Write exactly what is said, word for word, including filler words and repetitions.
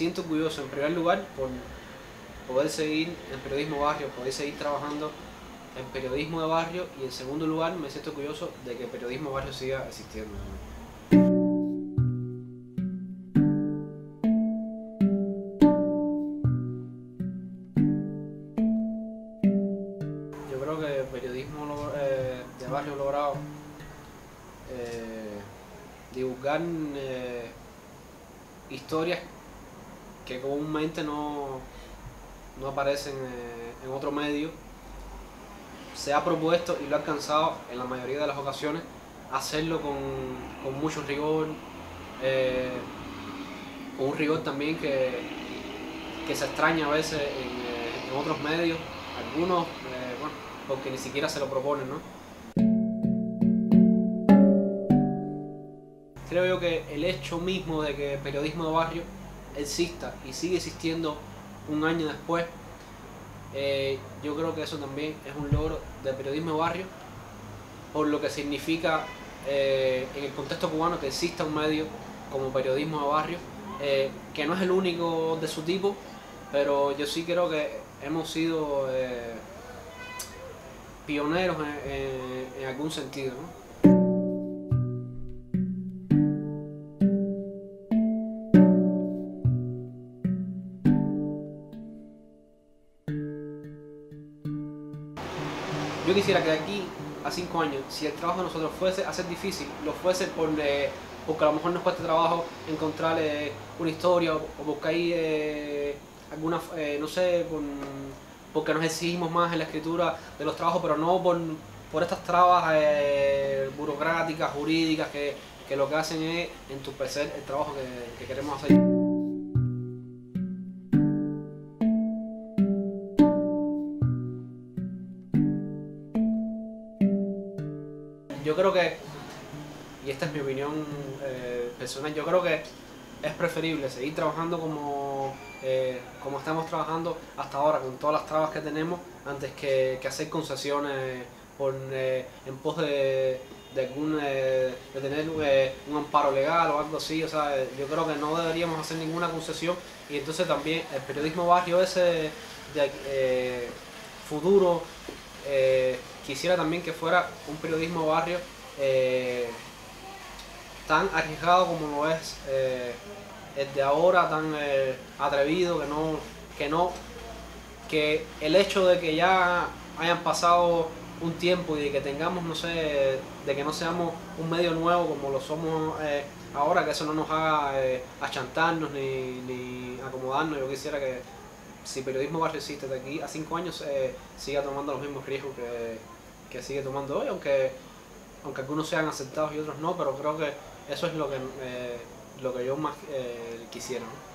siento orgulloso en primer lugar por poder seguir en periodismo barrio, poder seguir trabajando en periodismo de barrio, y en segundo lugar me siento orgulloso de que el periodismo de barrio siga existiendo. Yo creo que el periodismo eh, de barrio ha logrado eh, divulgar eh, historias que comúnmente no, no aparecen eh, en otro medio. Se ha propuesto y lo ha alcanzado en la mayoría de las ocasiones, hacerlo con, con mucho rigor, eh, con un rigor también que, que se extraña a veces en, eh, en otros medios, algunos eh, bueno, porque ni siquiera se lo proponen, ¿no? Creo yo que el hecho mismo de que el periodismo de barrio exista y sigue existiendo un año después, Eh, yo creo que eso también es un logro del periodismo de barrio, por lo que significa eh, en el contexto cubano que exista un medio como periodismo de barrio, eh, que no es el único de su tipo, pero yo sí creo que hemos sido eh, pioneros en, en, en algún sentido, ¿no? Yo quisiera que de aquí a cinco años, si el trabajo de nosotros fuese a ser difícil, lo fuese por, eh, porque a lo mejor nos cuesta trabajo encontrar eh, una historia, o, o porque hay eh, alguna, eh, no sé, por, porque nos exigimos más en la escritura de los trabajos, pero no por, por estas trabas eh, burocráticas, jurídicas, que, que lo que hacen es entorpecer el trabajo que, que queremos hacer. Yo creo que, y esta es mi opinión eh, personal, yo creo que es preferible seguir trabajando como, eh, como estamos trabajando hasta ahora, con todas las trabas que tenemos, antes que, que hacer concesiones por, eh, en pos de, de, algún, eh, de tener eh, un amparo legal o algo así. O sea, yo creo que no deberíamos hacer ninguna concesión, y entonces también el periodismo barrio ese de, eh, futuro, Eh, quisiera también que fuera un periodismo barrio eh, tan arriesgado como lo es eh, el de ahora, tan eh, atrevido, que no, que no, que el hecho de que ya hayan pasado un tiempo y de que tengamos, no sé, de que no seamos un medio nuevo como lo somos eh, ahora, que eso no nos haga eh, achantarnos ni, ni acomodarnos. Yo quisiera que si periodismo barrio existe de aquí a cinco años, eh, siga tomando los mismos riesgos que, que sigue tomando hoy, aunque, aunque algunos sean aceptados y otros no, pero creo que eso es lo que, eh, lo que yo más eh, quisiera, ¿no?